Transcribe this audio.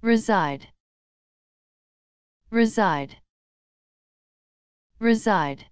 Reside. Reside. Reside.